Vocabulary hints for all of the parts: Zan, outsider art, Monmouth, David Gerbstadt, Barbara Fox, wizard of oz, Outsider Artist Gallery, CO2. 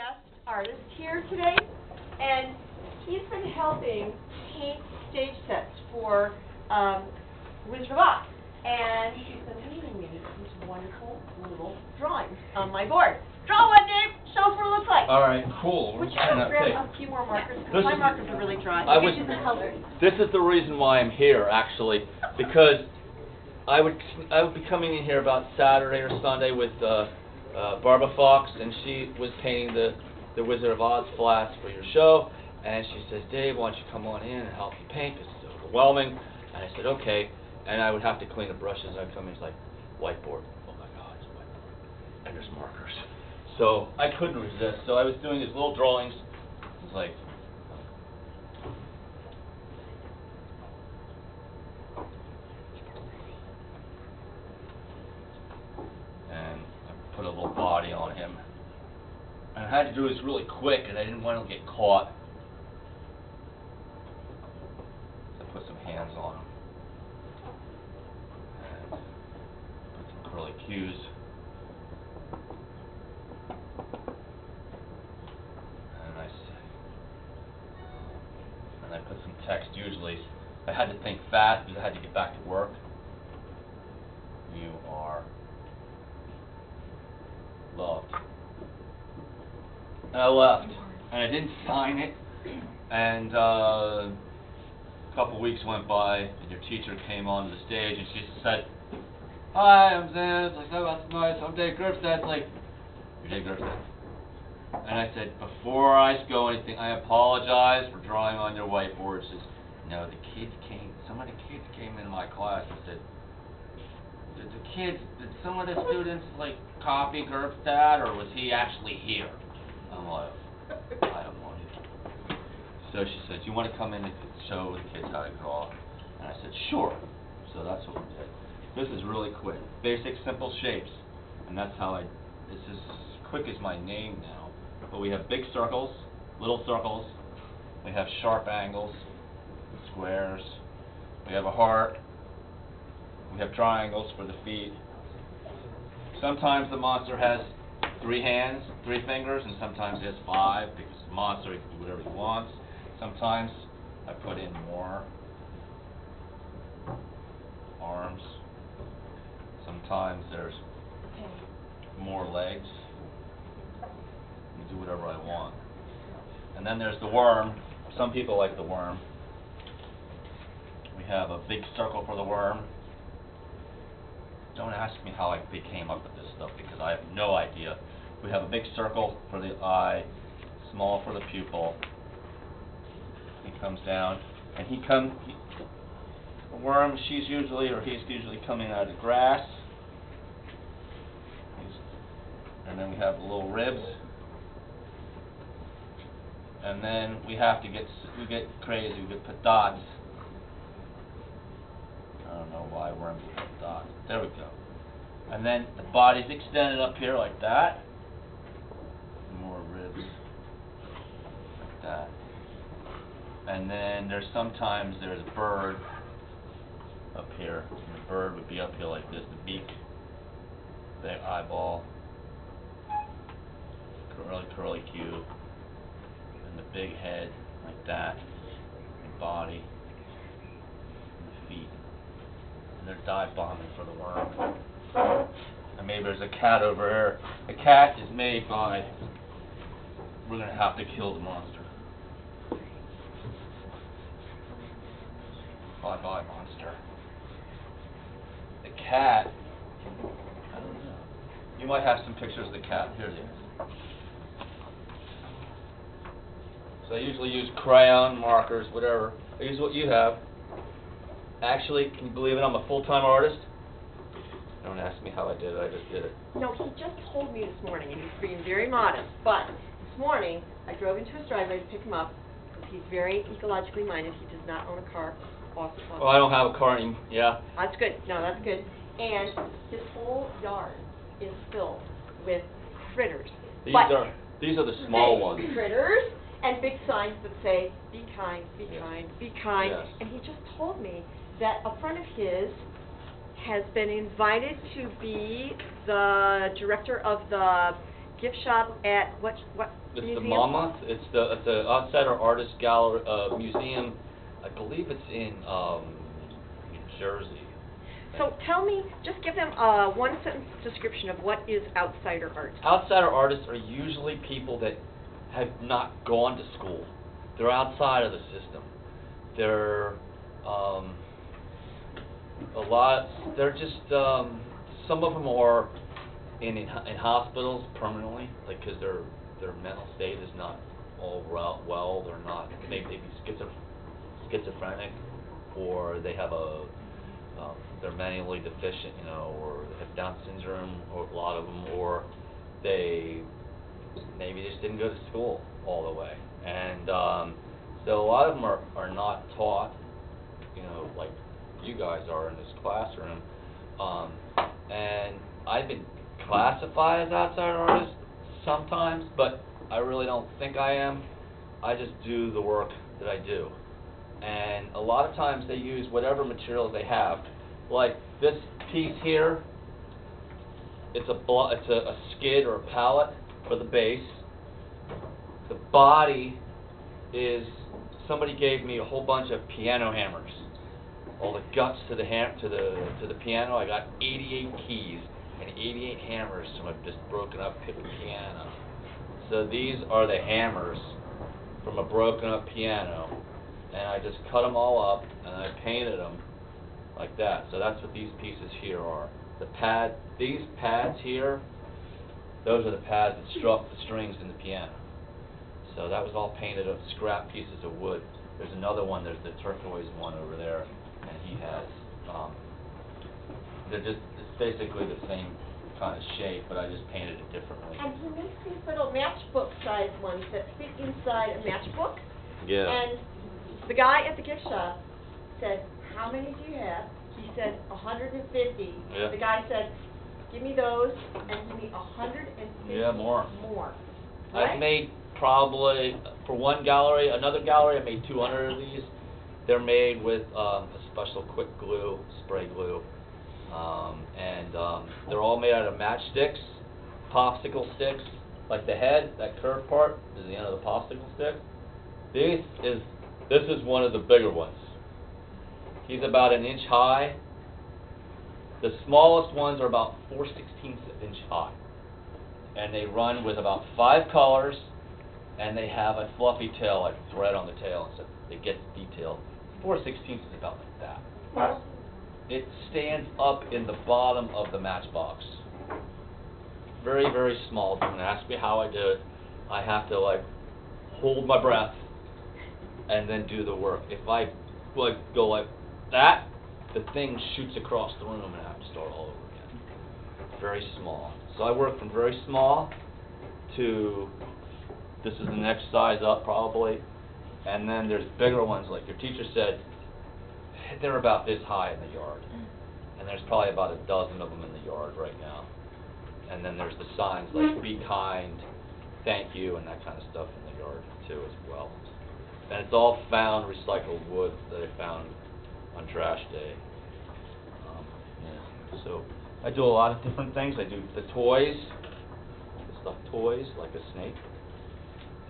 guest artist here today, and he's been helping paint stage sets for Wizard of Oz, and he's been leaving me these wonderful little drawings on my board. Draw one, Dave! Show us what it looks like! Alright, cool. Would you grab a few more markers? Because my markers are really dry. This is the reason why I'm here, actually, because I would be coming in here about Saturday or Sunday with Barbara Fox, and she was painting the Wizard of Oz flats for your show, and she says, Dave, why don't you come on in and help me paint, this is overwhelming, and I said, okay, and I would have to clean the brushes, and I'd come in, it's like, whiteboard, oh my god, it's a whiteboard, and there's markers, so I couldn't resist, so I was doing these little drawings, it's like, a little body on him. And I had to do this really quick and I didn't want to get caught. So I put some hands on him. And put some curly cues. And I put some text usually. I had to think fast because I had to get back to work. You are loved. And I left. And I didn't sign it. And a couple weeks went by, and your teacher came onto the stage, and she said, "Hi, I'm Zan." It's like, "Oh, that's nice. I'm David Gerbstadt." It's like, "You're David Gerbstadt." And I said, "Before I go anything, I apologize for drawing on your whiteboard." She says, "No, some of the kids came into my class and said." Some of the students like copy Gerbstadt, or was he actually here? I'm like, I don't want it. So she said, "You want to come in and show the kids how to draw?" And I said, "Sure." So that's what we did. This is really quick, basic, simple shapes, and that's how I. It's as quick as my name now. But we have big circles, little circles. We have sharp angles, squares. We have a heart. We have triangles for the feet. Sometimes the monster has 3 hands, 3 fingers, and sometimes he has 5 because the monster can do whatever he wants. Sometimes I put in more arms. Sometimes there's more legs. I can do whatever I want. And then there's the worm. Some people like the worm. We have a big circle for the worm. Don't ask me how they came up with this stuff because I have no idea. We have a big circle for the eye, small for the pupil. He comes down, and the worm, he's usually coming out of the grass. And then we have the little ribs. And then we get crazy. We put dots. I don't know why worms would put dots. There we go. And then the body's extended up here like that. More ribs. Like that. And then sometimes there's a bird up here. And the bird would be up here like this. The beak. The eyeball. Curly cue. And the big head like that. The body. They're dive bombing for the worm. And maybe there's a cat over here. The cat is made by. We're gonna have to kill the monster. Bye bye monster. The cat. I don't know. You might have some pictures of the cat. Here it is. So I usually use crayon markers, whatever. I use what you have. Actually, can you believe it? I'm a full-time artist. Don't ask me how I did it. I just did it. No, he just told me this morning, and he's being very modest. But this morning, I drove into his driveway to pick him up because he's very ecologically minded. He does not own a car. Well, I don't have a car anymore. Yeah. That's good. No, that's good. And his whole yard is filled with critters. These are the small ones. Critters and big signs that say, "Be kind, be kind, be kind." Yes. And he just told me that a friend of his has been invited to be the director of the gift shop at what it's museum? It's the Monmouth. It's the Outsider Artist Gallery museum. I believe it's in New Jersey. So tell me, just give them a one-sentence description of what is outsider art. Outsider artists are usually people that have not gone to school. They're outside of the system. They're They're just some of them are in hospitals permanently, like because their mental state is not all well. They're not maybe schizophrenic, or they have a they're manually deficient, you know, or they have Down syndrome, or a lot of them, or they maybe just didn't go to school all the way. And so a lot of them are not taught, you know, like you guys are in this classroom. And I've been classified as outsider artist sometimes, but I really don't think I am. I just do the work that I do. And a lot of times they use whatever materials they have. Like this piece here, it's a skid or a palette for the base. The body is, somebody gave me a whole bunch of piano hammers. All the guts to the piano. I got 88 keys and 88 hammers from a just broken up piano. So these are the hammers from a broken up piano. And I just cut them all up and I painted them like that. So that's what these pieces here are. These pads here, those are the pads that struck the strings in the piano. So that was all painted of scrap pieces of wood. There's another one, there's the turquoise one over there, and he has, they're just, it's basically the same kind of shape, but I just painted it differently. And he makes these little matchbook-sized ones that fit inside a matchbook. Yeah. And the guy at the gift shop said, "How many do you have?" He said, 150. Yeah. The guy said, "Give me those, and give me 150 yeah, more. Right? I've made probably, for one gallery, another gallery, I made 200 of these. They're made with a special quick glue, spray glue. They're all made out of matchsticks, popsicle sticks. Like the head, that curved part, is the end of the popsicle stick. This is one of the bigger ones. He's about an inch high. The smallest ones are about 4/16 of an inch high. And they run with about 5 colors, and they have a fluffy tail, like thread on the tail, so it gets detailed. 4/16 is about like that. Wow. It stands up in the bottom of the matchbox. Very, very small. Don't ask me how I do it. I have to, like, hold my breath and then do the work. If I like, go like that, the thing shoots across the room and I have to start all over again. Very small. So I work from very small to, this is the next size up probably, and then there's bigger ones, like your teacher said, they're about this high in the yard. And there's probably about a dozen of them in the yard right now. And then there's the signs like, be kind, thank you, and that kind of stuff in the yard too as well. And it's all found recycled wood that I found on trash day. Yeah. So I do a lot of different things. I do the toys, the stuffed toys, like a snake.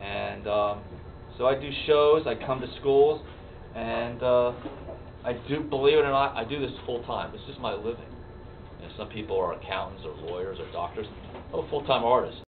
And so I do shows. I come to schools, and I do, believe it or not, I do this full time. This is my living. And some people are accountants or lawyers or doctors. I'm a full-time artist.